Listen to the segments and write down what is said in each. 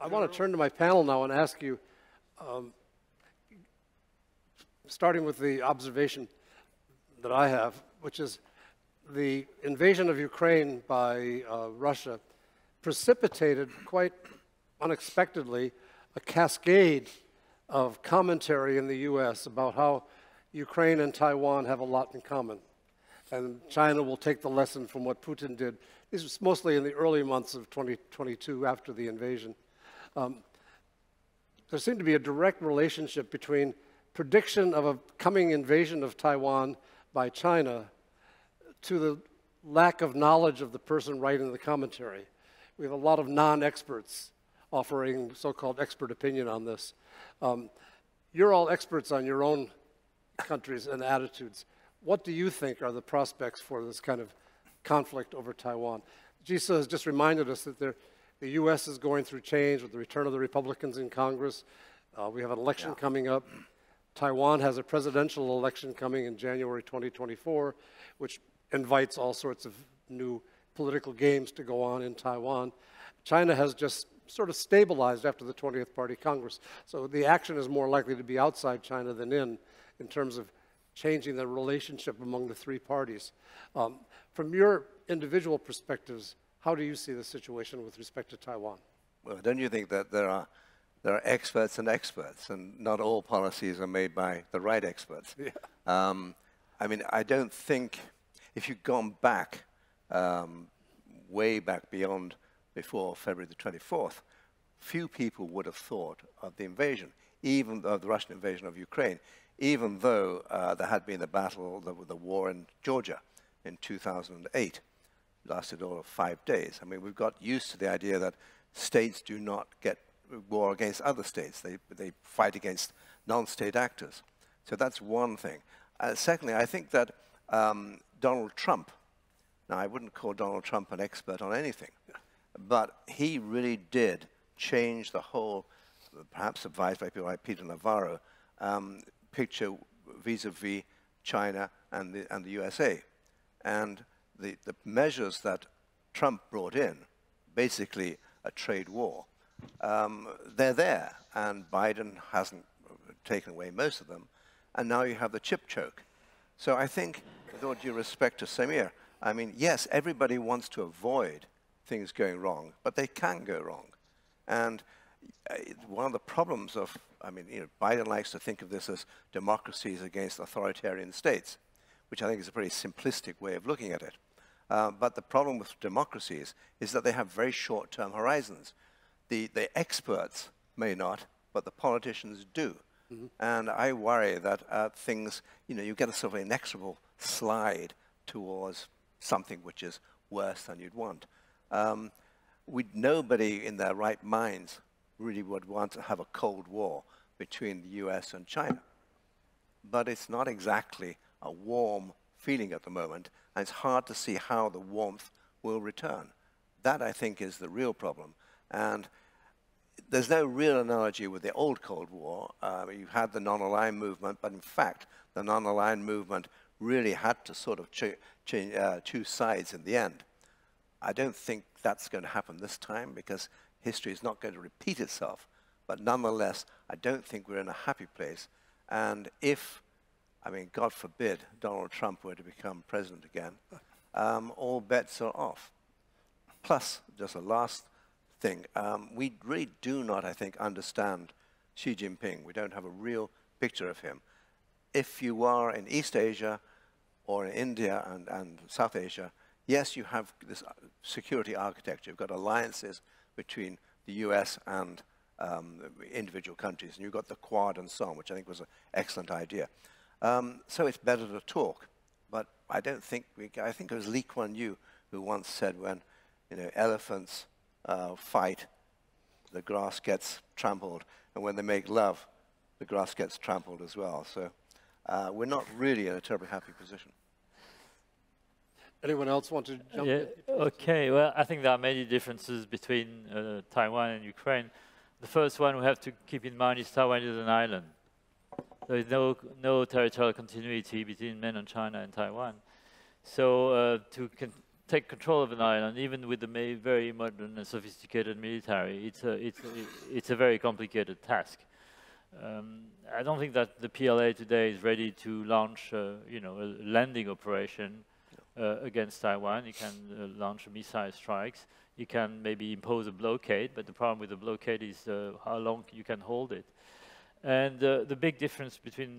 I want to turn to my panel now and ask you, starting with the observation that I have, which is the invasion of Ukraine by Russia precipitated quite unexpectedly a cascade of commentary in the U.S. about how Ukraine and Taiwan have a lot in common, and China will take the lesson from what Putin did. This was mostly in the early months of 2022 after the invasion. There seemed to be a direct relationship between prediction of a coming invasion of Taiwan by China to the lack of knowledge of the person writing the commentary. We have a lot of non-experts offering so-called expert opinion on this. You're all experts on your own countries and attitudes. What do you think are the prospects for this kind of conflict over Taiwan? Jisa has just reminded us that the U.S. is going through change with the return of the Republicans in Congress. We have an election coming up. Taiwan has a presidential election coming in January 2024, which invites all sorts of new political games to go on in Taiwan. China has just sort of stabilized after the 20th Party Congress. So the action is more likely to be outside China than in terms of changing the relationship among the three parties. From your individual perspectives, how do you see the situation with respect to Taiwan? Well, don't you think that there are experts and experts, and not all policies are made by the right experts? Yeah. I mean, I don't think, if you've gone back, way back beyond before February the 24th, few people would have thought of the invasion, even of the Russian invasion of Ukraine, even though there had been the war in Georgia in 2008. It lasted all of 5 days. I mean, we've got used to the idea that states do not get war against other states. They fight against non-state actors. So that's one thing. Secondly, I think that Donald Trump, now I wouldn't call Donald Trump an expert on anything, but he really did change the whole, perhaps advised by people like Peter Navarro, picture vis-a-vis China and the USA. And the measures that Trump brought in, basically a trade war, they're there. And Biden hasn't taken away most of them. And now you have the chip choke. So I think, with all due respect to Samir, I mean, yes, everybody wants to avoid things going wrong, but they can go wrong. And one of the problems of, I mean, you know, Biden likes to think of this as democracies against authoritarian states, which I think is a pretty simplistic way of looking at it. But the problem with democracies is that they have very short-term horizons. The experts may not, but the politicians do. Mm-hmm. And I worry that things, you know, you get a sort of inexorable slide towards something which is worse than you'd want. Nobody in their right minds really would want to have a Cold War between the US and China. But it's not exactly a warm feeling at the moment, and it's hard to see how the warmth will return. That, I think, is the real problem. And there's no real analogy with the old Cold War. You had the non-aligned movement, but in fact, the non-aligned movement really had to sort of choose sides in the end. I don't think that's going to happen this time, because history is not going to repeat itself. But nonetheless, I don't think we're in a happy place. And if, I mean, God forbid, Donald Trump were to become president again, all bets are off. Plus, just a last thing, we really do not, I think, understand Xi Jinping. We don't have a real picture of him. If you are in East Asia or in India and South Asia, yes, you have this security architecture. You've got alliances between the US and individual countries, and you've got the Quad and so on, which I think was an excellent idea. So it's better to talk, but I don't think, I think it was Lee Kuan Yew who once said, when, you know, elephants fight, the grass gets trampled, and when they make love, the grass gets trampled as well. So we're not really in a terribly happy position. Anyone else want to jump in? Okay, well, I think there are many differences between Taiwan and Ukraine. The first one we have to keep in mind is Taiwan is an island. There is no territorial continuity between mainland China and Taiwan. So to take control of an island, even with the very modern and sophisticated military, it's a very complicated task. I don't think that the PLA today is ready to launch, you know, a landing operation against Taiwan. It can launch missile strikes. It can maybe impose a blockade, but the problem with the blockade is how long you can hold it. And the big difference between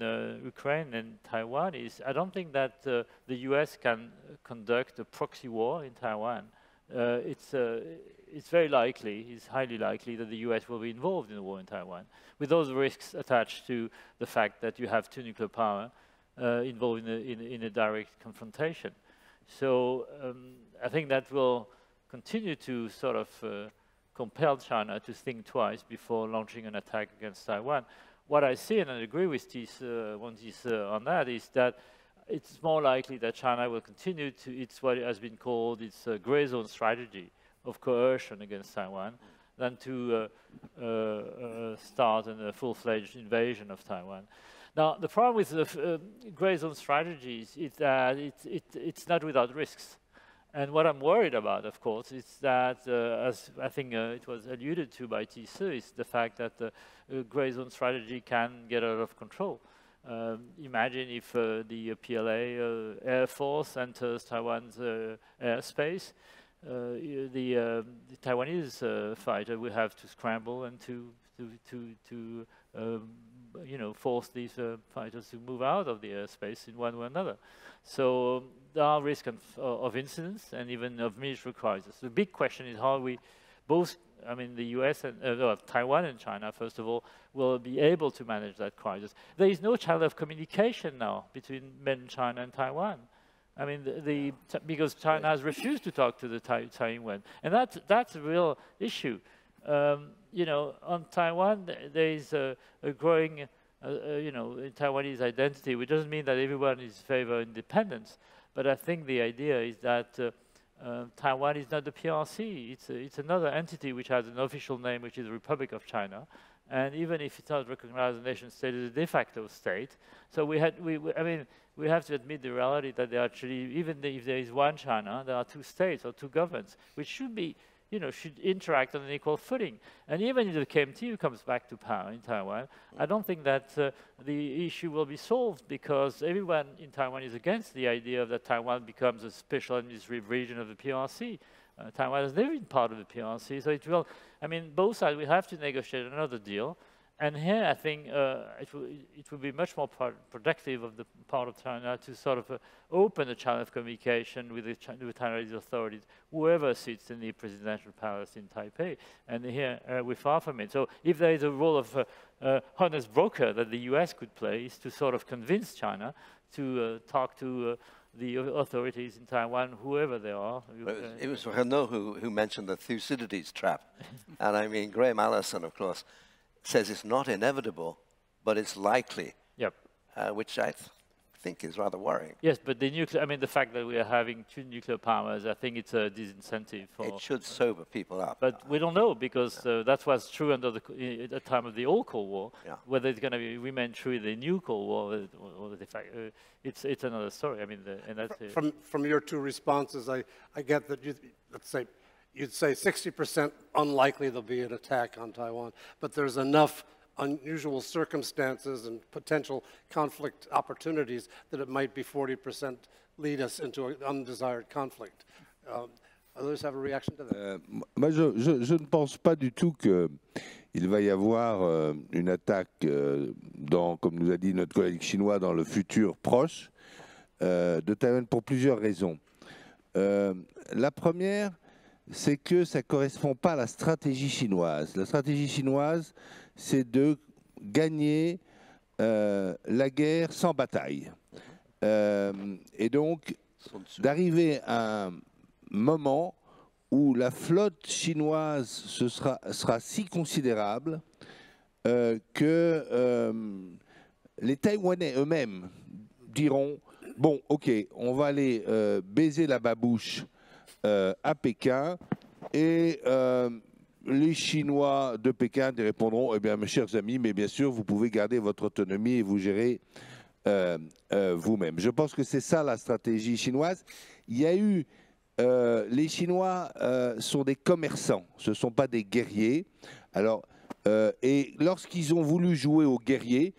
Ukraine and Taiwan is I don't think that the US can conduct a proxy war in Taiwan. It's very likely, it's highly likely that the US will be involved in a war in Taiwan, with those risks attached to the fact that you have two nuclear power involved in a direct confrontation. So I think that will continue to sort of compel China to think twice before launching an attack against Taiwan. What I see, and I agree with this, on that, is that it's more likely that China will continue to its what has been called its gray zone strategy of coercion against Taiwan than to start a full-fledged invasion of Taiwan. Now, the problem with the gray zone strategies is that it's not without risks. And what I'm worried about, of course, is that, as I think it was alluded to by TC, is the fact that the gray zone strategy can get out of control. Imagine if the PLA Air Force enters Taiwan's airspace, the Taiwanese fighter will have to scramble and you know, force these fighters to move out of the airspace in one way or another. So there are risks of incidents and even of military crisis. The big question is how we both, I mean, the US and Taiwan and China, first of all, will be able to manage that crisis. There is no channel of communication now between mainland China and Taiwan. I mean, because China has refused to talk to the Tsai Ing-wen. And that's a real issue. You know, on Taiwan, there is a growing, you know, Taiwanese identity, which doesn't mean that everyone is in favor of independence. But I think the idea is that Taiwan is not the PRC. It's another entity which has an official name, which is the Republic of China. And even if it's not recognized as a nation state, it's a de facto state. So I mean, we have to admit the reality that there actually, even if there is one China, there are two states or two governments, which should be, you know, should interact on an equal footing. And even if the KMT comes back to power in Taiwan, I don't think that the issue will be solved because everyone in Taiwan is against the idea that Taiwan becomes a special administrative region of the PRC. Taiwan has never been part of the PRC, so it will, I mean, both sides will have to negotiate another deal. And here, I think it will be much more productive of the part of China to sort of open a channel of communication with the Chinese authorities, whoever sits in the presidential palace in Taipei. And here, we're far from it. So if there is a role of honest broker that the US could play is to sort of convince China to talk to the authorities in Taiwan, whoever they are. It was Renaud who mentioned the Thucydides trap. And I mean, Graham Allison, of course, says it's not inevitable, but it's likely, yep. Which I think is rather worrying. Yes, but the nuclear—I mean, the fact that we are having two nuclear powers—I think it's a disincentive for. It should sober people up. But we don't know because that was true under the time of the old Cold War. Yeah. Whether it's going to remain true in the new Cold War, or the fact it's another story. I mean, and that's from your two responses, I get that you let's say. You'd say 60% unlikely there'll be an attack on Taiwan, but there's enough unusual circumstances and potential conflict opportunities that it might be 40% lead us into an undesired conflict. Others have a reaction to that? Moi, je ne pense pas du tout qu'il va y avoir une attaque, comme nous a dit notre collègue chinois, dans le futur proche de Taïwan pour plusieurs raisons. La première, c'est que ça ne correspond pas à la stratégie chinoise. La stratégie chinoise, c'est de gagner la guerre sans bataille. Et donc, d'arriver à un moment où la flotte chinoise sera si considérable que les Taïwanais eux-mêmes diront « Bon, ok, on va aller baiser la babouche » à Pékin, et les Chinois de Pékin répondront « Eh bien, mes chers amis, mais bien sûr, vous pouvez garder votre autonomie et vous gérer vous-même. » Je pense que c'est ça la stratégie chinoise. Il y a eu les Chinois sont des commerçants, ce ne sont pas des guerriers. Alors, et lorsqu'ils ont voulu jouer aux guerriers,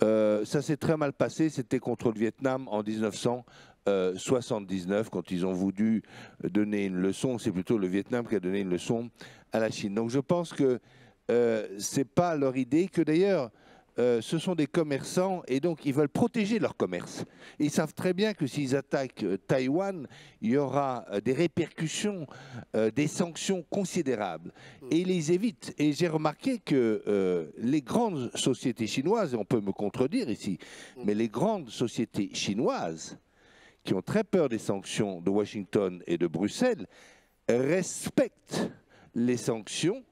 ça s'est très mal passé, c'était contre le Vietnam en 1979, quand ils ont voulu donner une leçon, c'est plutôt le Vietnam qui a donné une leçon à la Chine. Donc je pense que ce n'est pas leur idée, que d'ailleurs ce sont des commerçants et donc ils veulent protéger leur commerce. Ils savent très bien que s'ils attaquent Taïwan, il y aura des répercussions, des sanctions considérables. Et ils les évitent. Et j'ai remarqué que les grandes sociétés chinoises, et on peut me contredire ici, mais les grandes sociétés chinoises qui ont très peur des sanctions de Washington et de Bruxelles respectent les sanctions,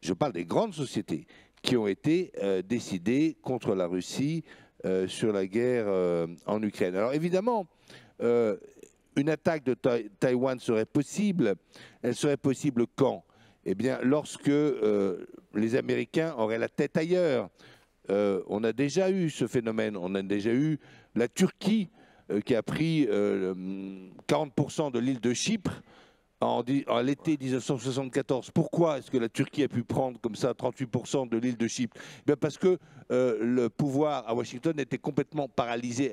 je parle des grandes sociétés, qui ont été décidés contre la Russie sur la guerre en Ukraine. Alors évidemment, une attaque de Taïwan serait possible. Elle serait possible quand? Eh bien, lorsque les Américains auraient la tête ailleurs. On a déjà eu ce phénomène. On a déjà eu la Turquie qui a pris 40% de l'île de Chypre en l'été 1974. Pourquoi est-ce que la Turquie a pu prendre comme ça 38% de l'île de Chypre? Bien parce que le pouvoir à Washington était complètement paralysé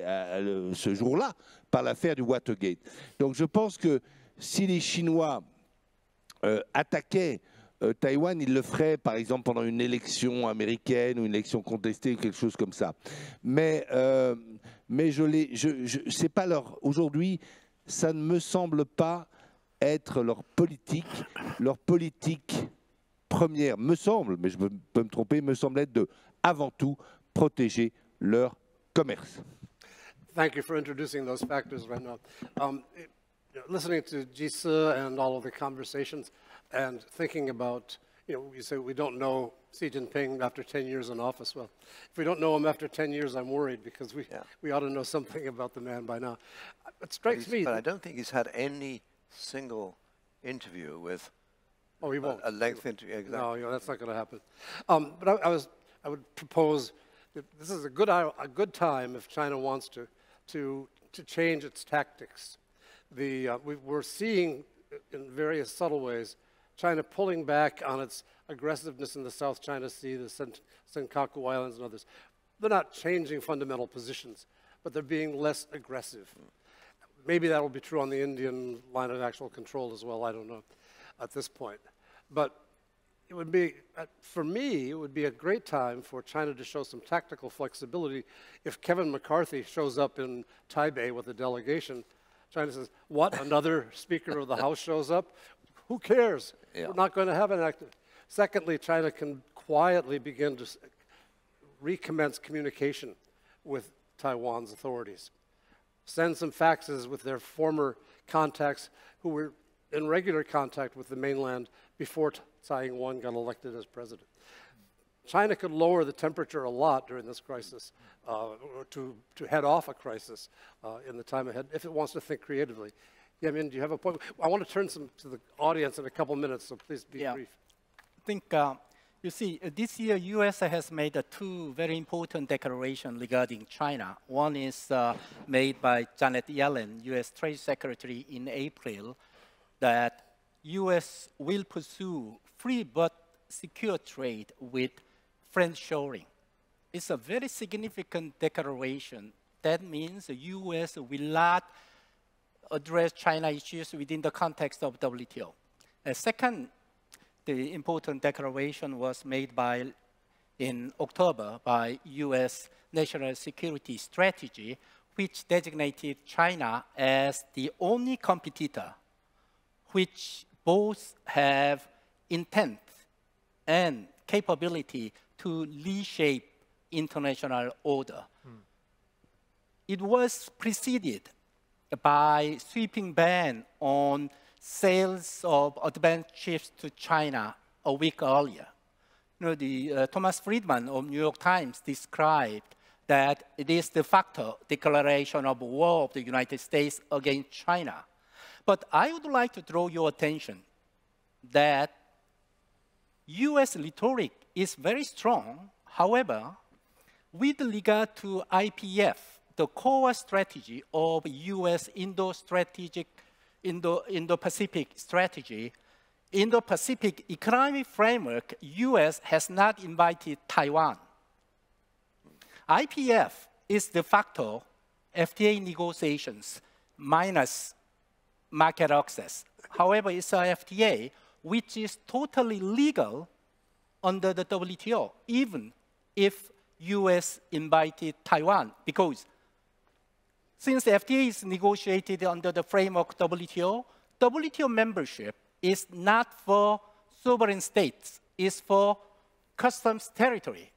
ce jour-là par l'affaire du Watergate. Donc je pense que si les Chinois attaquaient Taïwan, ils le feraient par exemple pendant une élection américaine ou une élection contestée ou quelque chose comme ça. Mais je c'est pas leur... Aujourd'hui, ça ne me semble pas être leur politique première, me semble, mais je peux me tromper, me semble être de, avant tout, protéger leur commerce. Thank you for introducing those factors right now. Listening to Jisi and all of the conversations and thinking about, you know, you say we don't know Xi Jinping after 10 years in office. Well, if we don't know him after 10 years, I'm worried because we ought to know something about the man by now. It strikes me. But I don't think he's had any single interview with a lengthy interview. Exactly. No, that's not going to happen. But I would propose that this is a good time if China wants to change its tactics. We're seeing in various subtle ways China pulling back on its aggressiveness in the South China Sea, the Senkaku Islands and others. They're not changing fundamental positions, but they're being less aggressive. Maybe that will be true on the Indian line of actual control as well, I don't know at this point. But it would be, for me, it would be a great time for China to show some tactical flexibility. If Kevin McCarthy shows up in Taipei with a delegation, China says, what, another Speaker of the House shows up? Who cares? Yeah. We're not going to have an active. Secondly, China can quietly begin to recommence communication with Taiwan's authorities. Send some faxes with their former contacts who were in regular contact with the mainland before Tsai Ing-wen got elected as president. China could lower the temperature a lot during this crisis or to head off a crisis in the time ahead if it wants to think creatively. Yamin, do you have a point? I want to turn to the audience in a couple minutes, so please be brief. I think, you see, this year U.S. has made two very important declarations regarding China. One is made by Janet Yellen, U.S. Trade Secretary, in April, that U.S. will pursue free but secure trade with friendshoring. It's a very significant declaration. That means the U.S. will not address China issues within the context of WTO. Second, the important declaration was made in October by U.S. National Security Strategy, which designated China as the only competitor, which both have intent and capability to reshape international order. It was preceded by sweeping ban on sales of advanced chips to China a week earlier. You know, Thomas Friedman of New York Times described that it is de facto declaration of war of the United States against China. But I would like to draw your attention that U.S. rhetoric is very strong. However, with regard to IPF, the core strategy of U.S. Indo-Strategic Indo-Pacific strategy, Indo-Pacific economic framework, US has not invited Taiwan. IPF is de facto FTA negotiations minus market access. However, it's an FTA which is totally legal under the WTO, even if US invited Taiwan, because since the FTA is negotiated under the framework WTO, WTO membership is not for sovereign states, it's for customs territory.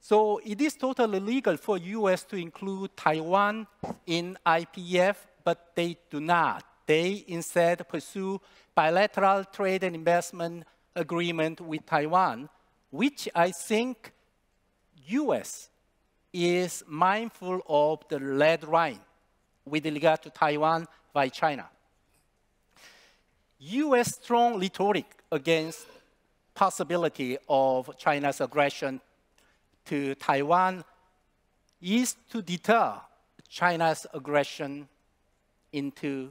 So it is totally legal for US to include Taiwan in IPF, but they do not. They instead pursue bilateral trade and investment agreement with Taiwan, which I think US is mindful of the red line with regard to Taiwan by China. US strong rhetoric against possibility of China's aggression to Taiwan is to deter China's aggression into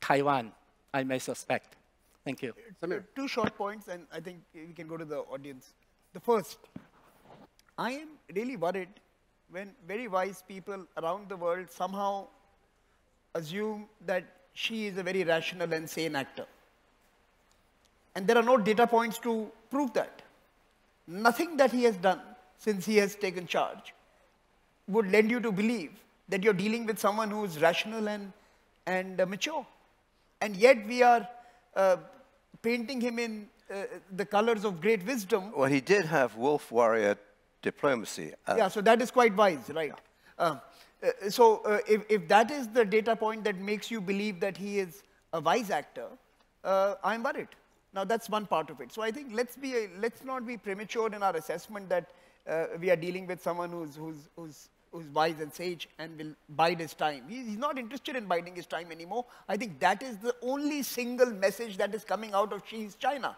Taiwan, I may suspect. Thank you. Samir. Two short points, and I think we can go to the audience. The first, I am really worried when very wise people around the world somehow assume that Xi is a very rational and sane actor. And there are no data points to prove that. Nothing that he has done since he has taken charge would lend you to believe that you're dealing with someone who is rational and mature. And yet we are painting him in the colors of great wisdom. Well, he did have wolf warrior diplomacy. Yeah, so that is quite wise, right? Yeah. So if that is the data point that makes you believe that he is a wise actor, I'm worried. Now, that's one part of it. So I think let's not be premature in our assessment that we are dealing with someone who's wise and sage and will bide his time. He's not interested in biding his time anymore. I think that is the only single message that is coming out of Xi's China.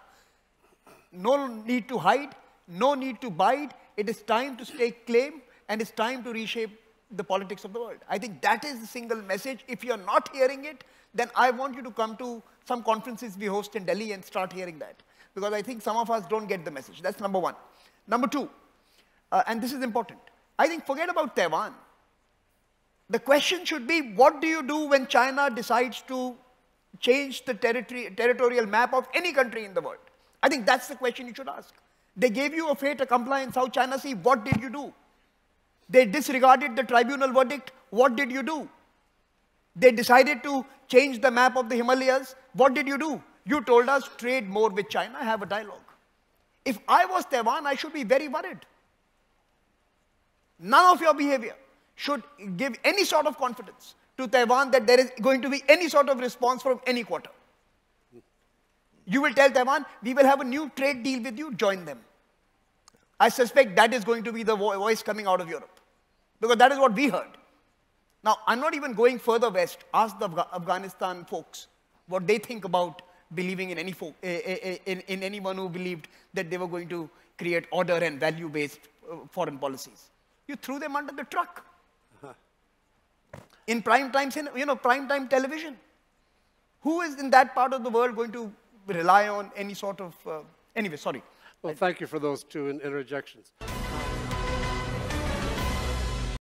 No need to hide, no need to bide. It is time to stake claim, and it's time to reshape the politics of the world. I think that is the single message. If you're not hearing it, then I want you to come to some conferences we host in Delhi and start hearing that. Because I think some of us don't get the message. That's number one. Number two, and this is important, I think forget about Taiwan. The question should be, what do you do when China decides to change the territorial map of any country in the world? I think that's the question you should ask. They gave you a fait accompli in South China Sea. What did you do? They disregarded the tribunal verdict. What did you do? They decided to change the map of the Himalayas. What did you do? You told us, trade more with China, have a dialogue. If I was Taiwan, I should be very worried. None of your behavior should give any sort of confidence to Taiwan that there is going to be any sort of response from any quarter. You will tell Taiwan, we will have a new trade deal with you, join them. I suspect that is going to be the voice coming out of Europe, because that is what we heard. Now, I'm not even going further west. Ask the Afghanistan folks what they think about believing in any anyone who believed that they were going to create order and value-based foreign policies. You threw them under the truck. In prime time television. Who is in that part of the world going to rely on any sort of, anyway, sorry. Well, thank you for those two interjections.